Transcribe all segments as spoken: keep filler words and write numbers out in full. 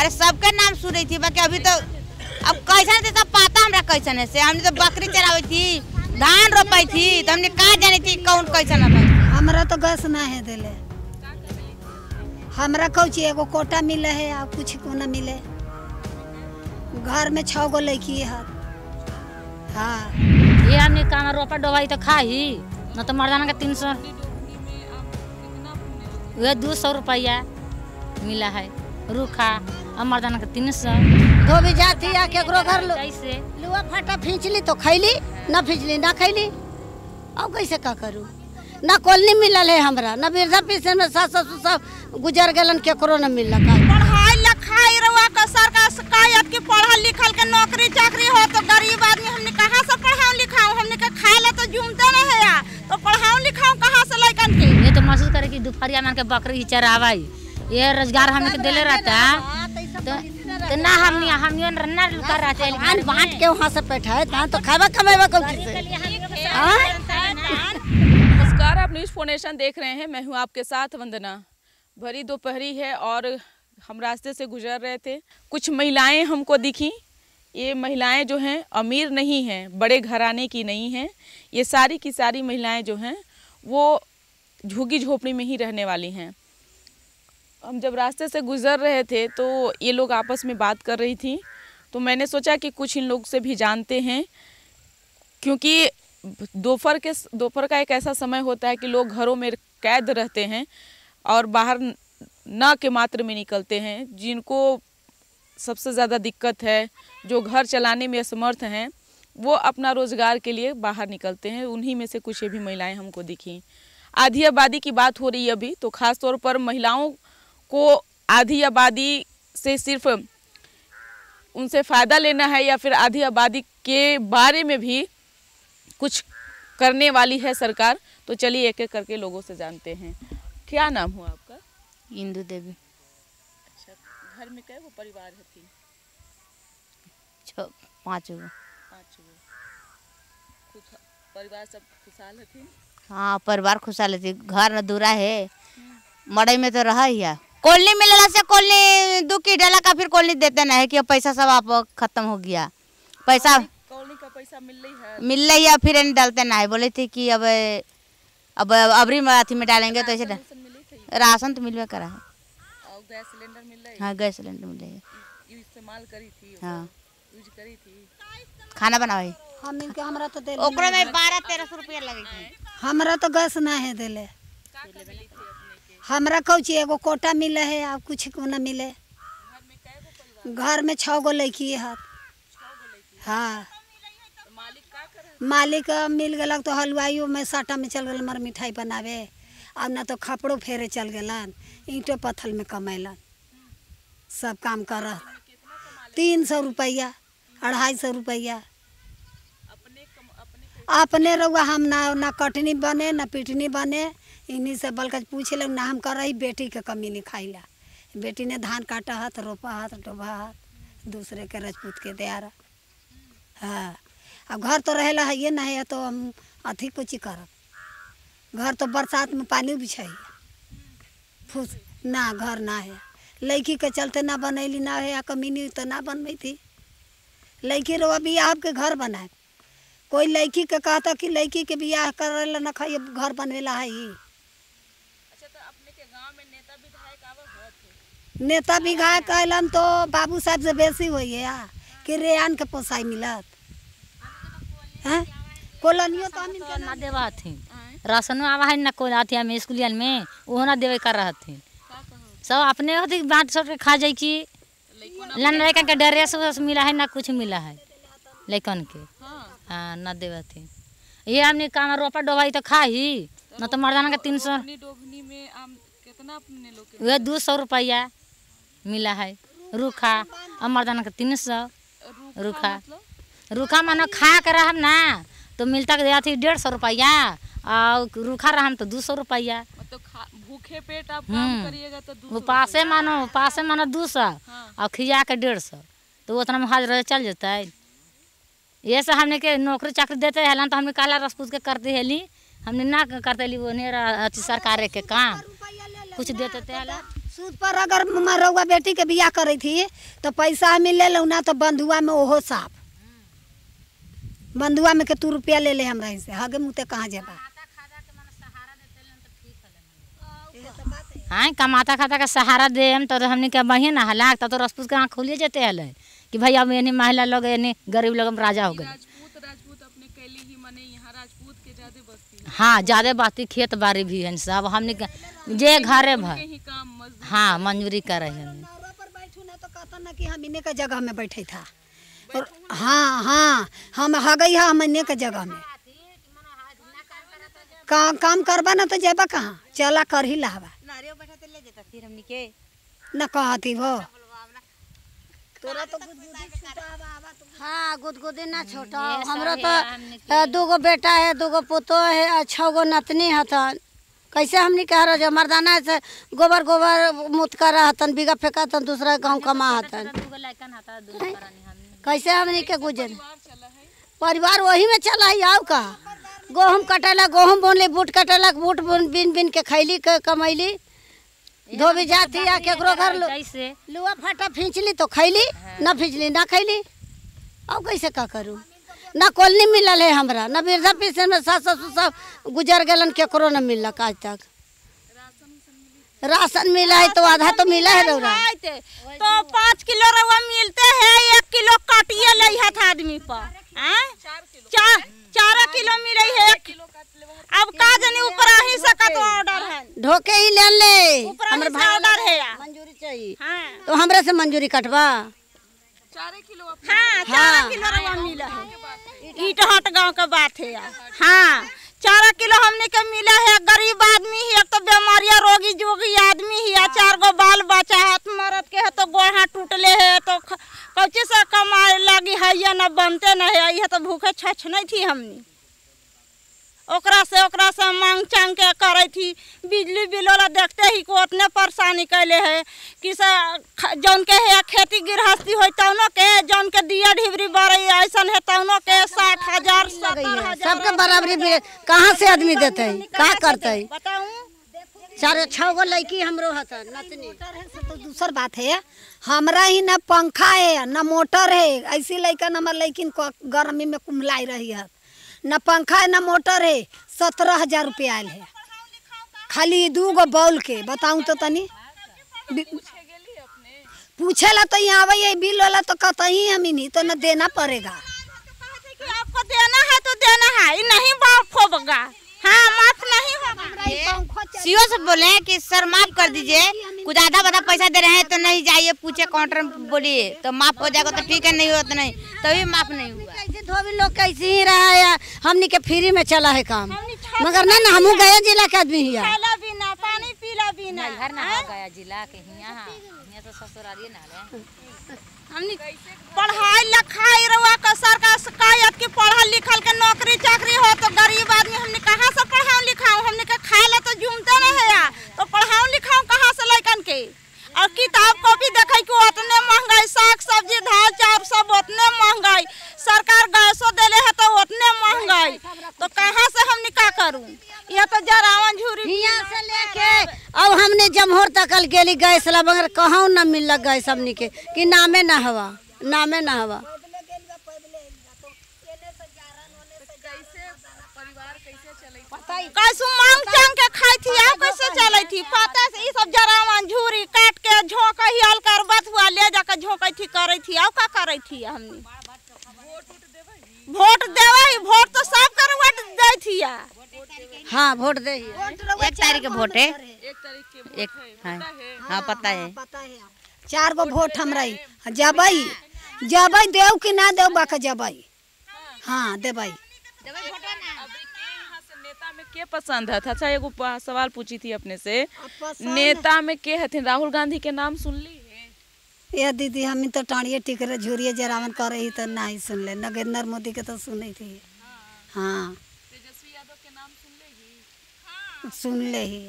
अरे सबके नाम सुनी थी बाकी अभी तो अब कैसा थे सब पता हमरा कैसन है से। हमने तो बकरी चरावे थी, धान रोपाई थी, तो हमने कहा जानी थी कौन कैसन है। हमरा तो गैस ना है दिले, हमरा कौची एगो कोटा मिले है और कुछ को ना मिले। घर में छह गो लड़की है। हाँ ये हमने काम रोपा डोबाई तो खाई न तो मर्दाना का तीन सौ वह दो सौ रुपया मिला है रूखा अमरदाना के तीन सौ धोबी जाती आके घर लुआ फाटा फींच ली तो खैली ना फींचली ना खैली। और कैसे का करूँ ना कॉलोनी मिलल है हमरा ना वृद्धा पेंशन में सास ससुर सब गुजर गलन केकरो न मिलल। पढ़ाई लिखाई रवा का सरकार शिकायत की पढ़ल लिखल के नौकरी चाकरी हो तो गरीब आदमी हमने कहाँ से पढ़ाओ लिखाओ। हमने के खाए ला तो जुमते न है या तो पढ़ाओ लिखाओ कहाँ से लैकन के। ये तो महसूस करे की दुपहरिया मान के बकरी चरावाई ये रोजगार हमें के देले रहता तो, तो ना हम हम ना लुका रहते हैं बांट के वहाँ से बैठा है तो खावा कमावा कौन से। नमस्कार, आप न्यूज़ फोर नेशन देख रहे हैं, मैं हूँ आपके साथ वंदना। भरी दोपहरी है और हम रास्ते से गुजर रहे थे, कुछ महिलाएं हमको दिखी। ये महिलाएं जो हैं अमीर नहीं हैं, बड़े घराने की नहीं हैं। ये सारी की सारी महिलाएँ जो हैं वो झुग्गी झोपड़ी में ही रहने वाली हैं। हम जब रास्ते से गुज़र रहे थे तो ये लोग आपस में बात कर रही थी, तो मैंने सोचा कि कुछ इन लोग से भी जानते हैं, क्योंकि दोपहर के दोपहर का एक ऐसा समय होता है कि लोग घरों में कैद रहते हैं और बाहर ना के मात्र में निकलते हैं। जिनको सबसे ज़्यादा दिक्कत है, जो घर चलाने में असमर्थ हैं, वो अपना रोज़गार के लिए बाहर निकलते हैं। उन्हीं में से कुछ ये भी महिलाएँ हमको दिखीं। आधी आबादी की बात हो रही है अभी, तो ख़ास तौर पर महिलाओं को आधी आबादी से सिर्फ उनसे फ़ायदा लेना है या फिर आधी आबादी के बारे में भी कुछ करने वाली है सरकार। तो चलिए एक एक करके लोगों से जानते हैं। क्या नाम हुआ आपका? इंदु देवी। अच्छा, घर में क्या वो परिवार है? थी छः पाँच गो पाँच गो परिवार सब खुशहाल है? हाँ परिवार खुशहाल है, घर अधूरा है, मड़ई में तो रहा ही है। कॉलोनी मिलने से कॉलोनी दुखी डाला का फिर कॉलोनी देते ना है कि पैसा सब आप खत्म हो गया। पैसा कॉलोनी का पैसा मिल रही है मिल रही है फिर डालते ना है। बोले थे कि अब अब अबरी अथी में डालेंगे तो ऐसे राशन तो मिलवे करा है। और गैस सिलेंडर मिल रही है? हाँ गैस सिलेंडर मिल रही है। यूज इस्तेमाल करी थी? हाँ यूज करी थी। खाना बनावे हम इनके हमरा तो दे ओकरे में बारह तेरह सौ रुपया लगे थे। हमरा तो गैस ना है देले, हमरा कौची एगो कोटा मिले है और कुछ को ना मिले। घर में छह गो लड़की है। हाँ मालिक मिल गलक तो हलवाइयों में साटा में चल गल मर मिठाई बनावे और ना तो खपड़ो फेरे चल गलन, ईंटो पत्थल में कमैलन, सब काम कर रहा। तीन सौ रुपया अढ़ाई सौ रुपया अपने रहुआ। हम ना ना कटनी बने ना पिटनी बने, इन्हीं से बल्कि पूछे लोग ना हम कर रही बेटी के कमी नहीं खाई ला। बेटी ने धान काटा हाथ रोपा हाथ डोबा हाथ दूसरे के रजपूत के दे रहा। हाँ अब घर तो रहेला है ये नहीं है तो हम अथी कुछ ही करब। घर तो बरसात में पानी भी चाहिए फूस ना, घर ना है लड़की के चलते ना बनैली ना है या कमी नहीं तो ना बनबी थी। लड़की रो अभी आपके घर बनाए कोई लड़की के कहता कि लड़की के बियाह करेला ना खाइए घर बनवेला है। नेता विधायक कहलन तो बाबू साहब से बेसी हो कि रेयान के पोसाई मिलत कॉलोनियों तो हम ना देवा थी। राशन आवा है ना कोई आती हम स्कूलियन में वो ना देवे कर रहा थी। सब अपने होती बांट सब खा जाए कि लड़कन के ड्रेस उस मिला है ना कुछ मिला है लड़कन के। हाँ ना देवा थी। ये हमने काम रोपा डोबाई तो खाई न तो मर्दाना का तीन सौ वह दो सौ रुपया मिला है रूखा और मर्दाना का तीन सौ रूखा। रूखा मानो खा के रहम ना तो मिलता अथी डेढ़ सौ रुपया और रूखा रहम तो दो सौ रुपया। भूखे पेट आप काम करिएगा तो उपासे मानो उपासे मानो दो सौ और खिया के डेढ़ सौ तो उतना में हाजिर चल जाता है। ये सब हमने के नौकरी चाकरी देते हैं तो हमने काला रसपूत के करते हेली, हमने ना करते ली वो सरकारे के काम कुछ देते थे। सूद पर अगर मरौआ बेटी के बियाह करी थी तो पैसा मिले लू ना, तो बंधुआ में ओहो साफ बंधुआ में के तू रुपया ले ले हमरा से हगे मुँह ते कहाँ जेबा। हाँ कमाता खाता का सहारा दे हम तो हमने क्या बढ़िया ना हलाक तब तो रसपूत के आँख खुलिए जाते हल कि भाई अब यानी महिला लोग यानी गरीब लोग राजा हो गए। हाँ ज्यादा बाती खेत बाड़ी भी है सब हमने जे घरे भाई हाँ मंजूरी करे हम तो कहता ना कि हमने का जगह में बैठे था। हाँ हाँ हम हा गई है हमने का जगह में का, काम करबा ना तो जेबा कहाँ चला कर ही लावा न कहती वो तोरा तो हाँ गुदगुदी ना छोटा हमरा तो दो गो बेटा है दो गो पोतो है छह गो नतनी हतन कैसे हमने कह रहा जो मर्दाना से गोबर गोबर मुतका रहतन बीघा फेंका हतन दूसरा गाँव कमा हतन कैसे हमने के गुजर परिवार वही में चला है आओ का गहूम कटेला गहूम बोनली बूट कटेला बूट बिन बिन के खैली कमैली धोबी जाती या केकरो घर लुआ फाटा फींचली तो खैली ना फींचली ना खैली और कैसे का करूँ ना कॉलोनी मिलल है हमरा ना वृद्धा पेंशन में सास ससुर सब गुजर गलन केकरो ना मिलक आज तक। राशन मिला है तो आधा तो मिला है रौरा तो पाँच किलो रवा मिलते है एक किलो काटिए ले हथ आदमी पर चार चार किलो मिले है अब का जाने ऊपर ही सकत ऑर्डर है ढोके ही ले ले हमर भाई ऑर्डर है मंजूरी चाहिए तो हमरा से मंजूरी कटवा चारे किलो हाँ, चारा हाँ, किलो रवा मिला है ईटहट गाँव का बात है यार हाँ चारा किलो हमने के मिला है गरीब आदमी ही तो बीमारिया रोगी जोगी आदमी ही चार गो बाल बचा है तो मरद के है तो गोहा टूटले है तो कौची से कमाए लगी है या न बनते न है यह तो भूखे छछ नहीं थी हमने ओकरा से ओकरा से मांग चांग के करे थी बिजली बिल वाला देखते ही को उतने परेशानी कैले है कि जौन के है खेती गृहस्थी हो तौनों के जौन के दिया ढिबरी बड़े ऐसा है तौनों के साठ हजार सबके बराबरी कहाँ से आदमी देते है कहाँ करते है चार छह गो लड़की हमरो हतन नतनी तो दूसर बात है हमरा ही न पंखा है न मोटर है ऐसी लड़कन हमारे लड़किन गर्मी में कुमलाई रही है न पंखा है न मोटर है सत्रह हजार रुपया आयल है खाली दू गो बॉल के बताऊँ तो तनी पूछे ला तो यहाँ आवे बिल वाला तो कहता ही हम नहीं तो न देना पड़ेगा आपको देना है तो देना है नहीं माफ होगा हाँ माफ नहीं होगा सीओ से बोले कि सर माफ कर दीजिए कुछ ज्यादा बता पैसा दे रहे हैं तो नहीं जाइए पूछे काउंटर बोलिए तो माफ हो जाएगा तो ठीक है नहीं हो तो नहीं तभी माफ नहीं हुआ धोबी लोग कैसे ही रहा है हमने के फ्री में चला है काम मगर ना ना हमू गया जिला के आदमी हिया खाला बिना पानी पीला बिना घर ना गया जिला के हिया हिया तो ससुराली नाले हमने पढ़ाई लिखाई रवा का सरकार शिकायत की पढ़ा लिखल के नौकरी चाकरी हो तो गरीब आदमी हमने कहां से पढ़ाऊ लिखाऊ हमने के खाला तो झूमते ना है तो पढ़ाऊ लिखाऊ कहां से लइकन के और किताब कॉपी देखे कि उतने महंगाई साग सब्जी दाल चावल सब उतने महंगाई सरकार गैसो देले है तो उतने महंगाई तो कहाँ से हम निकाह करूँ यह तो जरावन झूरी यहाँ से लेके अब हमने जमहोर तकल गेली गैस ला मगर कहूँ न मिलल गैस हमने के कि नामे न हवा नामे न हवा कैसे मांग चांग के खाई थी आप कैसे चले थी पता से ये सब जरावन झूरी काट के झोंक ही हलकर बत हुआ ले जाकर झोंक थी करे थी आप का करे थी हमने वोट देवाई वोट तो सब कर वोट दे थी या हाँ वोट दे ही एक तारीख के वोट है एक तारीख के एक हाँ हाँ पता है चार गो वोट हम रही जबाई जबाई देव कि ना देव बाका जबाई हाँ देवाई के पसंद है अच्छा एगो सवाल पूछी थी अपने से नेता में के हथिन राहुल गांधी के नाम सुन ली है या दीदी हम तो टाणिये टिकरे झूरिये जरावन करे ही तो नहीं सुन ले नरेंद्र मोदी के तो सुने थी हाँ तेजस्वी यादव के नाम सुन लेगी सुन ले ही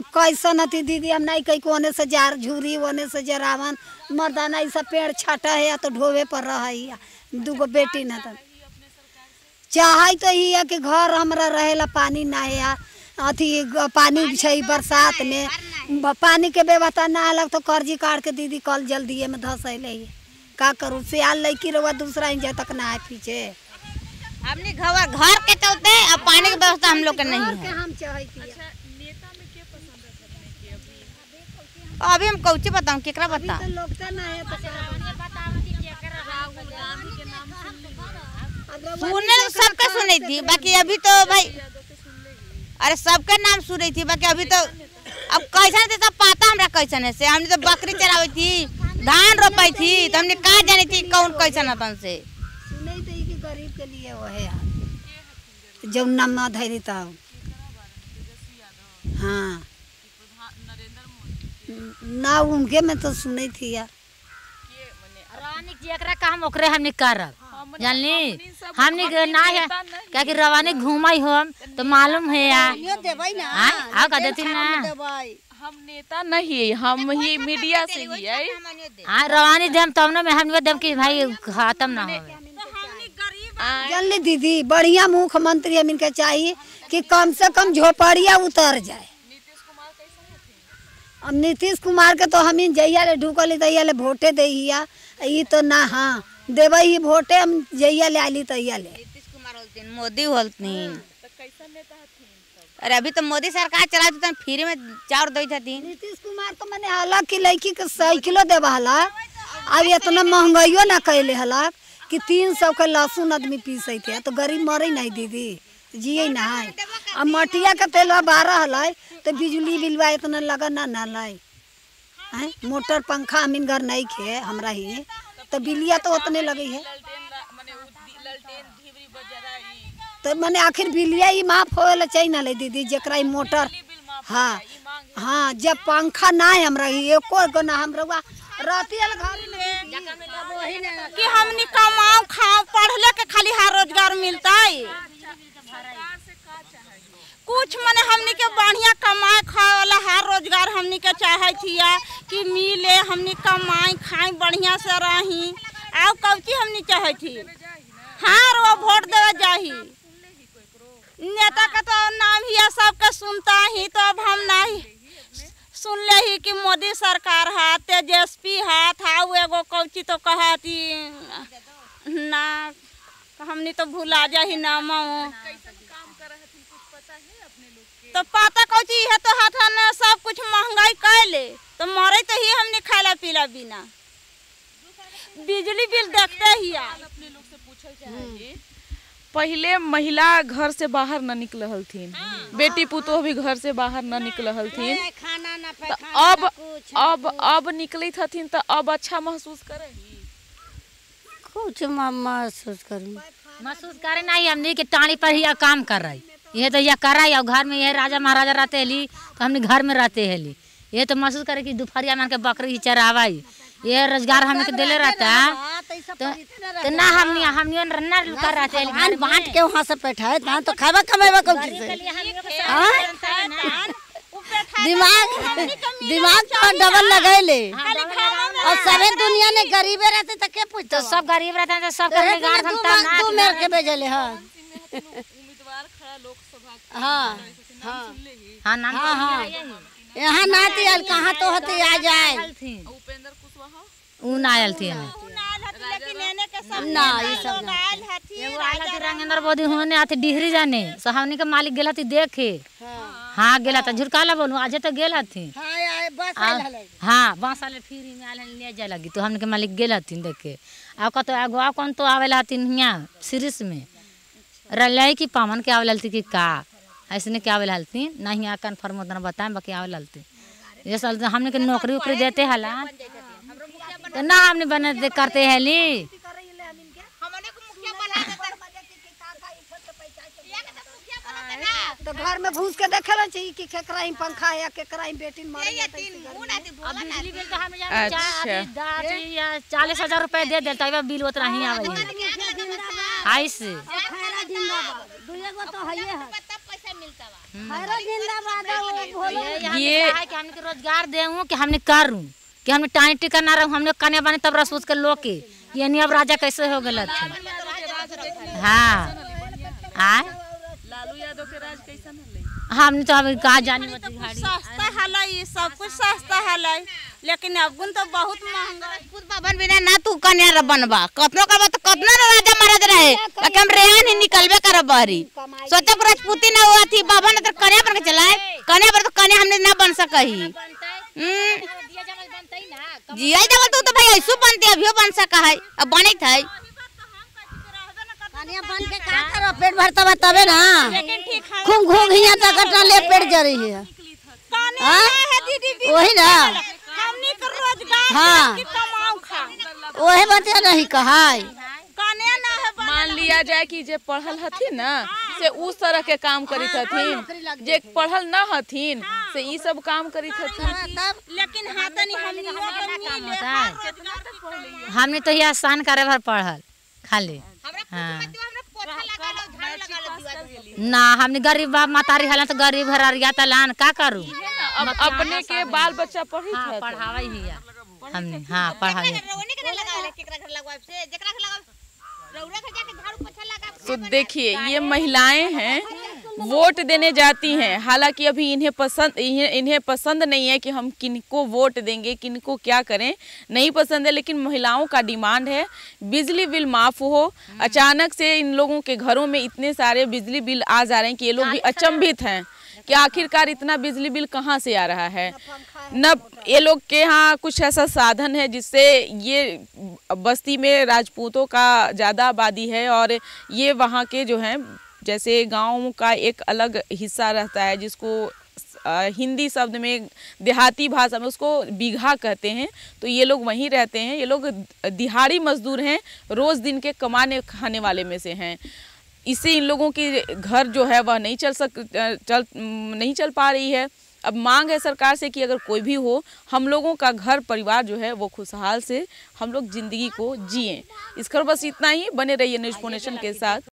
अब कैसन हती दीदी हम नहीं कहीं कोने से जार झूरी वोने से जरावन मर्दाना ऐसा पेड़ छाटा है तो ढोबे पर रहा है दूगो बेटी न चाहे तो ही है कि घर हमारा रहेला पानी ना है अथी पानी छै बरसात में, पानी के व्यवस्था ना अलग तो कर्जी काट के दीदी कल जल्दी में धस अल का करूँ, सियाल लड़की रहुआ दूसरा इंजय तक ना आए पीछे। हमने घर घर के चलते अब पानी की व्यवस्था हम लोग के नहीं है। हम अच्छा, नेता में क्या पसंद है अभी? अभी हम कौची बताऊँ केकरा बताऊँ? अभी तो लोग तो नहीं है पता, सुने सबका सुनी थी बाकी अभी तो भाई, अरे सबका नाम सुनी थी बाकी अभी तो अब कैसन थे सब पता हमरा कैसन है से। हमने तो बकरी चरावे थी, धान रोपाई थी, तो हमने कहा जानी थी कौन कैसन अपन से। सुने थे कि गरीब के लिए वो है जो नाम न धैरी था। हाँ ना उनके में तो सुने थी यार रानी जकरा काम ओकरे हमने करब जानली, हमने ना है क्या कि रवानी घूमाई हम तो मालूम है यार। हाँ कह देती ना हम नेता नहीं है, हम ही मीडिया से ही है। हाँ रवानी देम तब ना, हम देम कि भाई खत्म ना हो जानली। दीदी बढ़िया मुख्यमंत्री हम इनके चाहिए कि कम से कम झोपड़िया उतर जाए। अब नीतीश कुमार के तो हम जइया ले ढुकल तैया ले वोटे दिया तो ना। हाँ देवे ही वोटे हम जइया ले आली तैया ले। नीतीश कुमार होलतीन, मोदी होलतीन तो कैसा नेता हथिन? अरे अभी तो मोदी सरकार चलाती तो फ्री में चाउर दै हथिन। नीतीश कुमार तो मने हला कि लड़की के साइकिलो देवा हला, अब इतना महंगाईयो ना कैले हला कि तीन सौ के लहसुन आदमी पीसै थे तो गरीब मरे नहीं दीदी, जिये ना है। अब मटिया के तेलवा बारह हलै तो बिजली बिलवा इतना लगा ना ना लै, मोटर पंखा हमीन घर नहीं खे हमरा ही तो बिलिया तो उतने लगी है तो मैंने आखिर बिलिया ही माफ हो चाहिए ना ले दीदी जरा मोटर। हाँ हाँ जब पंखा ना है हमरा ही एको ना हम रहुआ राती वाला घर में कि हमनी कमाओ खाओ पढ़ले के खाली हर रोजगार मिलता है कुछ मने हमनी के बढ़िया कमाए खाए वाला हर रोजगार हमनी के चाहे थिया कि मिले, हमनी कमाए खाए बढ़िया से रही आओ कौची हमनी चाहे थी। हाँ रो वोट देवे जाही नेता का तो नाम ही सबके सुनता ही तो अब हम नहीं सुन ले ही कि मोदी सरकार है, तेजस्वी है, था एगो कौची तो कहती ना हमनी तो भुला जाही नाम तो पता कौची है तो हाथ ना सब कुछ महंगाई कैले तो मरे तो ही हमने खाला पीला बिना बिजली बिल देखते ही। अपने लोग से पूछल जाए पहले महिला घर से बाहर न निकलल थी, बेटी पुतोह भी घर से बाहर न निकलल थी, अब अब अब निकली थी तो अब अच्छा महसूस करे कुछ महसूस करी महसूस करे नहीं हमने के टाणी पर ही काम कर रही ये तो यह करा या घर में यह राजा महाराजा रहते हली तो हमने घर में रहते हली ये तो महसूस करे कि दुपहरिया मान के बकरी ही चरावाई ये रोजगार हमें के देले रहता तो, तो ना हम हम ना लुका रहते हली बांट के वहां से बैठाए ना तो खावा कमावा कौची से दिमाग दिमाग पर डबल लगैले और सारे दुनिया ने गरीबे रहते त के पूछतो सब गरीब रहते तो सब के गार हमता ना तू मेरे के भेजले। हां हाँ हाँ हाँ नाम यहाँ ना आयल कहाँ तो होते आ जाए उ ना आयल थी ना ये सब राजेंद्र मोदी होने आते डिहरी जाने सहावनी के मालिक गेला थी देखे। हाँ गेला था झुरकाला बोलूँ आज तो गेला थी। हाँ बाँस वाले फिर ले जाए लगी तो हमने के मालिक गेला थी देखे आ कतो अगवा कौन तो आवेला थी यहाँ सीरीज में रल की पावन के आवे ललती कि का ऐसने क्या आवे ललती ना यहाँ कन्फर्म उतना बताएं बाकी आवे ललती ये साल हमने के नौकरी उकरी देते हला तो ना हमने बना करते है ली तो घर में घुस के देखना चाहिए कि केकरा ही पंखा है केकरा ही बेटी मरे जाती है। अच्छा चालीस हजार रुपए दे देता है बिल उतना ही आवे आइसे ये हमने रोजगार दे कि हमने करूँ कि हमने टाइम टिका ना रहूँ हमने कन्या बने तब रसूस के लो के यानी अब राजा कैसे हो गए। हाँ आय लालू यादव के राज कैसा हमने तो अब कहा जाने तो सस्ता है, सब कुछ सस्ता है, लेकिन अब तो बहुत महंगा है। खुद बाबन बिना ना तू कन्या बनवा कपनो करवा तो कतना राजा महाराज रहे कि हम रेहान ही निकलबे करब बारी सोचा राजपूती ना हुआ थी बाबा ने तो कन्या बन के चलाए, कन्या पर तो कन्या हमने ना बन सका ही। जिया जमल तो तो भाई ऐसो बनते अभी बन सका है, अब बने थे कन्या बन के का करो पेट भरतवा तबे ना खूब घूम हिया तक ना ले पेट जरी है वही ना हमनी तो रोजगार की कमाऊ खा ओहे बतिया नहीं कहाई कन्या ना है मान लिया जाए कि जे पढ़ल हथी ना से उस तरह के काम करी हथीन, जे पढ़ल ना हथीन से ई सब काम करी हथीन तब लेकिन हाथनी हमनी होता हमने तो ये आसान करे भर पढ़ल खाली हाँ। ना हमने गरीब मातारी हलन तो गरीब हरिया तलान का करू अब अपने के बाल बच्चा पढ़ी हाँ, पढ़ावा ही है हमने हाँ पढ़ावे तो देखिए ये महिलाएं हैं वोट देने जाती हैं, हालांकि अभी इन्हें पसंद इन्हें पसंद नहीं है कि हम किनको वोट देंगे किनको क्या करें नहीं पसंद है, लेकिन महिलाओं का डिमांड है बिजली बिल माफ़ हो। अचानक से इन लोगों के घरों में इतने सारे बिजली बिल आ जा रहे हैं कि ये लोग भी अचंभित हैं कि आखिरकार इतना बिजली बिल कहाँ से आ रहा है। न ये लोग के यहाँ कुछ ऐसा साधन है जिससे ये बस्ती में राजपूतों का ज़्यादा आबादी है और ये वहाँ के जो हैं जैसे गाँव का एक अलग हिस्सा रहता है जिसको हिंदी शब्द में देहाती भाषा में उसको बीघा कहते हैं, तो ये लोग वहीं रहते हैं। ये लोग दिहाड़ी मजदूर हैं, रोज़ दिन के कमाने खाने वाले में से हैं, इससे इन लोगों की घर जो है वह नहीं चल सक चल नहीं चल पा रही है। अब मांग है सरकार से कि अगर कोई भी हो हम लोगों का घर परिवार जो है वो खुशहाल से हम लोग ज़िंदगी को जिए। इस खबर बस इतना ही, बने रहिए न्यूज़ फोर नेशन के साथ।